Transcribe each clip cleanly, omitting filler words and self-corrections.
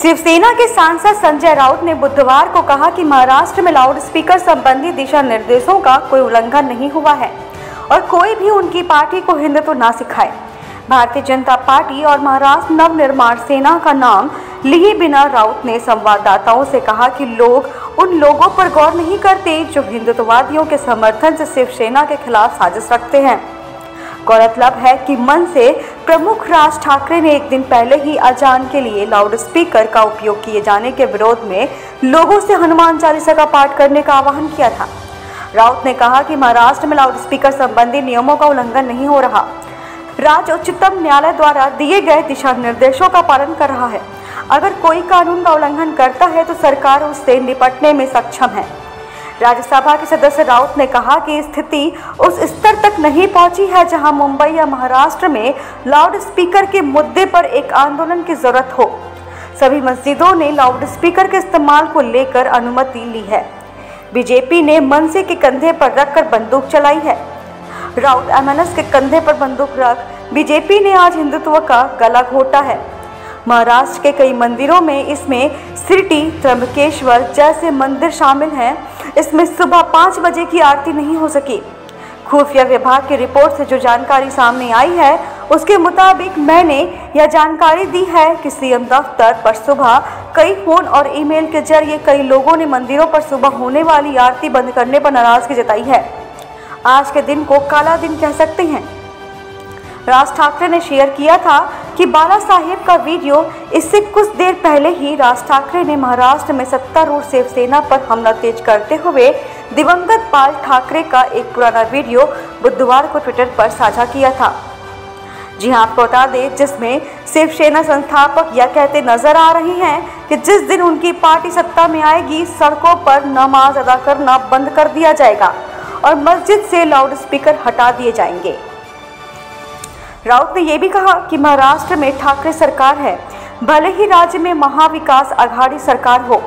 शिवसेना के सांसद संजय राउत ने बुधवार को कहा कि महाराष्ट्र में लाउडस्पीकर संबंधी दिशा निर्देशों का कोई उल्लंघन नहीं हुआ है और कोई भी उनकी पार्टी को हिंदुत्व ना सिखाए। भारतीय जनता पार्टी और महाराष्ट्र नव निर्माण सेना का नाम लिए बिना राउत ने संवाददाताओं से कहा कि लोग उन लोगों पर गौर नहीं करते जो हिंदुत्ववादियों के समर्थन से शिवसेना के खिलाफ साजिश रखते हैं। गौरतलब है कि मन से प्रमुख राज ठाकरे ने एक दिन पहले ही अजान के लिए लाउडस्पीकर का उपयोग किए जाने के विरोध में लोगों से हनुमान चालीसा का पाठ करने का आह्वान किया था। राउत ने कहा कि महाराष्ट्र में लाउडस्पीकर संबंधी नियमों का उल्लंघन नहीं हो रहा, राज्य उच्चतम न्यायालय द्वारा दिए गए दिशा निर्देशों का पालन कर रहा है। अगर कोई कानून का उल्लंघन करता है तो सरकार उससे निपटने में सक्षम है। राज्यसभा के सदस्य राउत ने कहा कि स्थिति उस स्तर तक नहीं पहुंची है जहां मुंबई या महाराष्ट्र में लाउडस्पीकर के मुद्दे पर एक आंदोलन की जरूरत हो। सभी मस्जिदों ने लाउडस्पीकर के इस्तेमाल को लेकर अनुमति ली है। बीजेपी ने मनसे के कंधे पर रखकर बंदूक चलाई है। राउत एमएनएस के कंधे पर बंदूक रख बीजेपी ने आज हिंदुत्व का गला घोटा है। महाराष्ट्र के कई मंदिरों में इसमें सिरटी, त्रम्बकेश्वर जैसे मंदिर शामिल हैं। इसमें सुबह 5 बजे की आरती नहीं हो सकी। खुफिया विभाग की रिपोर्ट से जो जानकारी सामने आई है उसके मुताबिक मैंने यह जानकारी दी है कि सीएम दफ्तर पर सुबह कई फोन और ईमेल के जरिए कई लोगों ने मंदिरों पर सुबह होने वाली आरती बंद करने पर नाराजगी जताई है। आज के दिन को काला दिन कह सकते हैं। राज ठाकरे ने शेयर किया था कि बाला साहेब का वीडियो। इससे कुछ देर पहले ही राज ठाकरे ने महाराष्ट्र में सत्तारूढ़ शिवसेना पर हमला तेज करते हुए दिवंगत बाल ठाकरे का एक पुराना वीडियो बुधवार को ट्विटर पर साझा किया था। जी हां, आपको बता दें, जिसमें शिवसेना संस्थापक यह कहते नजर आ रहे हैं कि जिस दिन उनकी पार्टी सत्ता में आएगी सड़कों पर नमाज अदा करना बंद कर दिया जाएगा और मस्जिद से लाउडस्पीकर हटा दिए जाएंगे। राउत ने यह भी कहा कि महाराष्ट्र में ठाकरे सरकार है, भले ही राज्य में महाविकास आघाड़ी सरकार हो,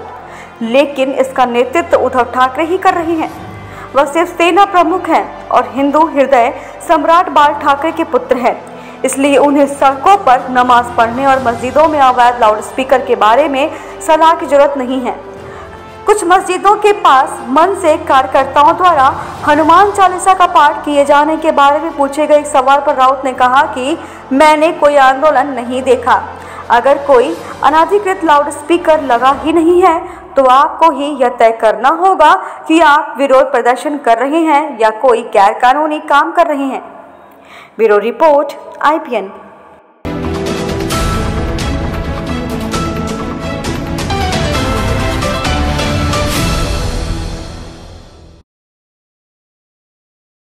लेकिन इसका नेतृत्व उद्धव ठाकरे ही कर रहे हैं। वह शिवसेना प्रमुख हैं और हिंदू हृदय सम्राट बाल ठाकरे के पुत्र हैं, इसलिए उन्हें सड़कों पर नमाज पढ़ने और मस्जिदों में अवैध लाउडस्पीकर के बारे में सलाह की जरूरत नहीं है। कुछ मस्जिदों के पास मन से कार्यकर्ताओं द्वारा हनुमान चालीसा का पाठ किए जाने के बारे में पूछे गए एक सवाल पर राउत ने कहा कि मैंने कोई आंदोलन नहीं देखा। अगर कोई अनाधिकृत लाउडस्पीकर लगा ही नहीं है तो आपको ही यह तय करना होगा कि आप विरोध प्रदर्शन कर रहे हैं या कोई गैरकानूनी काम कर रहे हैं। Bureau report IPN।